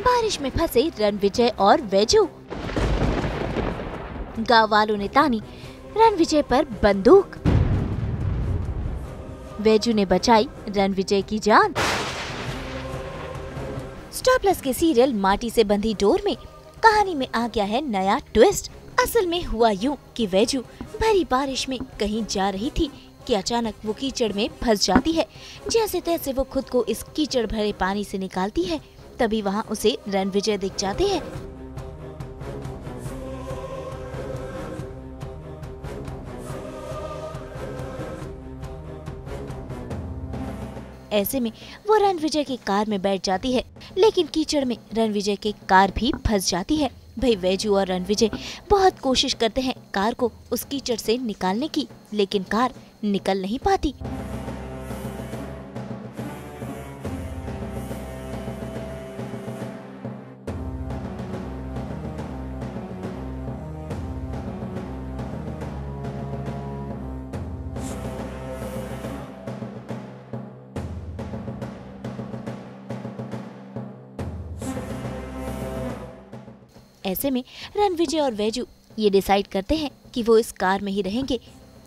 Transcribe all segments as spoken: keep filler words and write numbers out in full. बारिश में फंसे रणविजय और वैजू। गाँव वालों ने तानी रणविजय पर बंदूक। वैजू ने बचाई रणविजय की जान। स्टार प्लस के सीरियल माटी से बंधी डोर में कहानी में आ गया है नया ट्विस्ट। असल में हुआ यूं कि वैजू भरी बारिश में कहीं जा रही थी कि अचानक वो कीचड़ में फंस जाती है। जैसे तैसे वो खुद को इस कीचड़ भरे पानी से निकालती है, तभी वहां उसे रणविजय दिख जाते हैं। ऐसे में वो रणविजय की कार में बैठ जाती है, लेकिन कीचड़ में रणविजय की कार भी फंस जाती है। भाई वैजू और रणविजय बहुत कोशिश करते हैं कार को उस कीचड़ से निकालने की, लेकिन कार निकल नहीं पाती। ऐसे में रणविजय और वैजू ये डिसाइड करते हैं कि वो इस कार में ही रहेंगे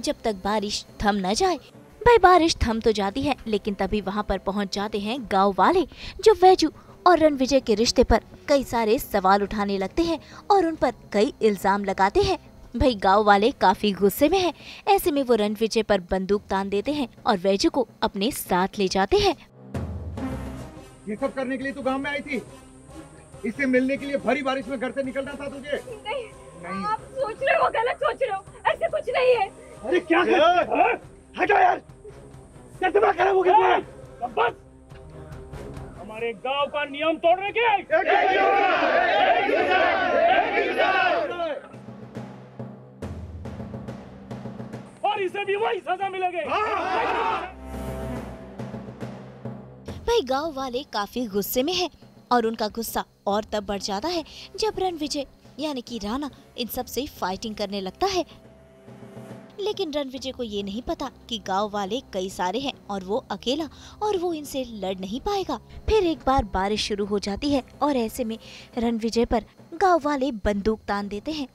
जब तक बारिश थम न जाए। भाई बारिश थम तो जाती है, लेकिन तभी वहां पर पहुंच जाते हैं गांव वाले, जो वैजू और रणविजय के रिश्ते पर कई सारे सवाल उठाने लगते हैं और उन पर कई इल्जाम लगाते हैं। भाई गांव वाले काफी गुस्से में हैं। ऐसे में वो रणविजय पर बंदूक तान देते हैं और वैजू को अपने साथ ले जाते हैं। ये सब करने के लिए तो गाँव में आई थी, इससे मिलने के लिए भरी बारिश में घर से निकलना था तुझे? नहीं, नहीं। आप सोच रहे हो, गलत सोच रहे हो, ऐसे कुछ नहीं है। अरे क्या कर, हटो यार, क्या दिमाग खराब हो गया? बस हमारे गांव का नियम तोड़ने के। और इसे भी वही सजा मिलेगी। भाई गांव वाले काफी गुस्से में हैं और उनका गुस्सा और तब बढ़ जाता है जब रणविजय यानी कि राणा इन सब से फाइटिंग करने लगता है। लेकिन रणविजय को ये नहीं पता कि गांव वाले कई सारे हैं और वो अकेला, और वो इनसे लड़ नहीं पाएगा। फिर एक बार बारिश शुरू हो जाती है और ऐसे में रणविजय पर गांव वाले बंदूक तान देते हैं।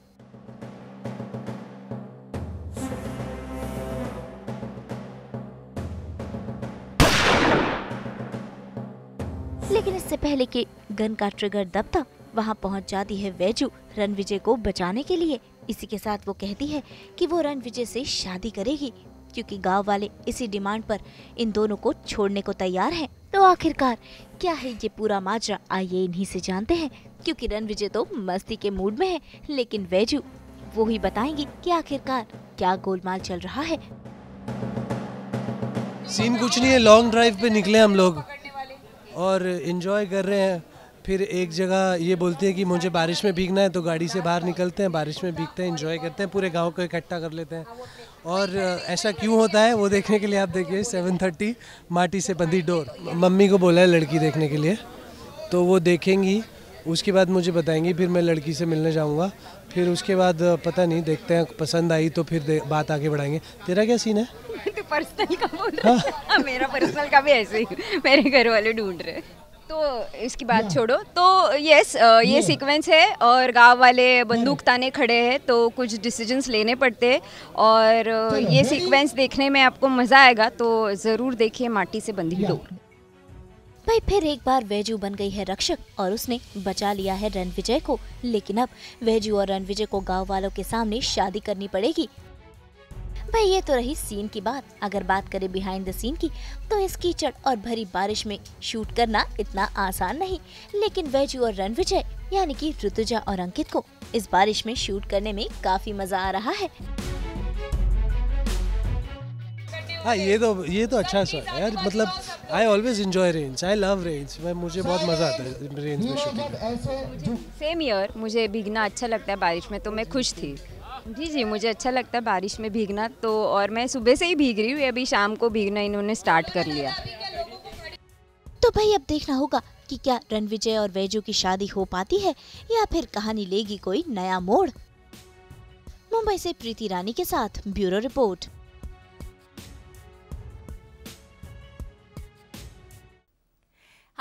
लेकिन इससे पहले कि गन का ट्रिगर दबता, वहां पहुंच जाती है वैजू रणविजय को बचाने के लिए। इसी के साथ वो कहती है कि वो रणविजय से शादी करेगी, क्योंकि गांव वाले इसी डिमांड पर इन दोनों को छोड़ने को तैयार हैं। तो आखिरकार क्या है ये पूरा माजरा, आइए इन्हीं से जानते हैं, क्योंकि रणविजय तो मस्ती के मूड में है, लेकिन वैजू वो ही बताएंगी कि आखिरकार क्या गोलमाल चल रहा है। सीन कुछ नहीं है, लॉन्ग ड्राइव पे निकले हम लोग और इन्जॉय कर रहे हैं। फिर एक जगह ये बोलते हैं कि मुझे बारिश में भीगना है, तो गाड़ी से बाहर निकलते हैं, बारिश में भीगते हैं, इन्जॉय करते हैं, पूरे गांव को इकट्ठा कर लेते हैं। और ऐसा क्यों होता है वो देखने के लिए आप देखिए सेवन थर्टी माटी से बंधी डोर। मम्मी को बोला है लड़की देखने के लिए, तो वो देखेंगी, उसके बाद मुझे बताएंगी, फिर मैं लड़की से मिलने जाऊँगा। फिर उसके बाद पता नहीं, देखते हैं, पसंद आई तो फिर बात आगे बढ़ाएंगे। तेरा क्या सीन है? पर्सनल का बोल रहा है, मेरा पर्सनल का भी ऐसे ही, मेरे घर वाले ढूंढ रहे। तो इसकी बात छोड़ो, तो यस ये सीक्वेंस है और गांव वाले बंदूक ताने खड़े हैं, तो कुछ डिसीजंस लेने पड़ते हैं और ये सीक्वेंस देखने में आपको मजा आएगा, तो जरूर देखिए माटी से बंधी डोर। भाई फिर एक बार वैजू बन गई है रक्षक और उसने बचा लिया है रणविजय को, लेकिन अब वैजू और रणविजय को गाँव वालों के सामने शादी करनी पड़ेगी। भाई ये तो रही सीन की बात। अगर बात करें बिहाइंड द सीन की, तो इस कीचड़ और भरी बारिश में शूट करना इतना आसान नहीं, लेकिन वैजू और रणविजय यानी कि रुतुजा और अंकित को इस बारिश में शूट करने में काफी मजा आ रहा है। हाँ ये तो ये तो अच्छा सा यार, मतलब I always enjoy rains, I love rains, मुझे बहुत मजा आता है रेन्स में शूटिंग। सेम ईयर, मुझे भीगना अच्छा लगता है बारिश में, तो मैं खुश थी। जी जी मुझे अच्छा लगता है बारिश में भीगना, तो और मैं सुबह से ही भीग रही हूँ, अभी शाम को भीगना इन्होंने स्टार्ट कर लिया। तो भाई अब देखना होगा कि क्या रणविजय और वैजू की शादी हो पाती है या फिर कहानी लेगी कोई नया मोड़। मुंबई से प्रीति रानी के साथ ब्यूरो रिपोर्ट।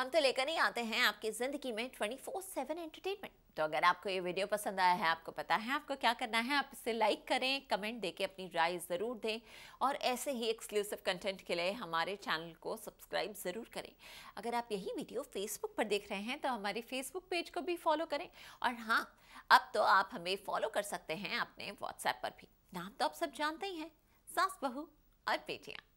हम तो लेकर ही आते हैं आपकी ज़िंदगी में ट्वेंटी फोर सेवन एंटरटेनमेंट। तो अगर आपको ये वीडियो पसंद आया है, आपको पता है आपको क्या करना है, आप इसे लाइक करें, कमेंट देके अपनी राय ज़रूर दें और ऐसे ही एक्सक्लूसिव कंटेंट के लिए हमारे चैनल को सब्सक्राइब ज़रूर करें। अगर आप यही वीडियो फेसबुक पर देख रहे हैं तो हमारे फेसबुक पेज को भी फॉलो करें और हाँ, अब तो आप हमें फॉलो कर सकते हैं अपने व्हाट्सएप पर भी। नाम तो आप सब जानते ही हैं, सास बहू और बेटियां।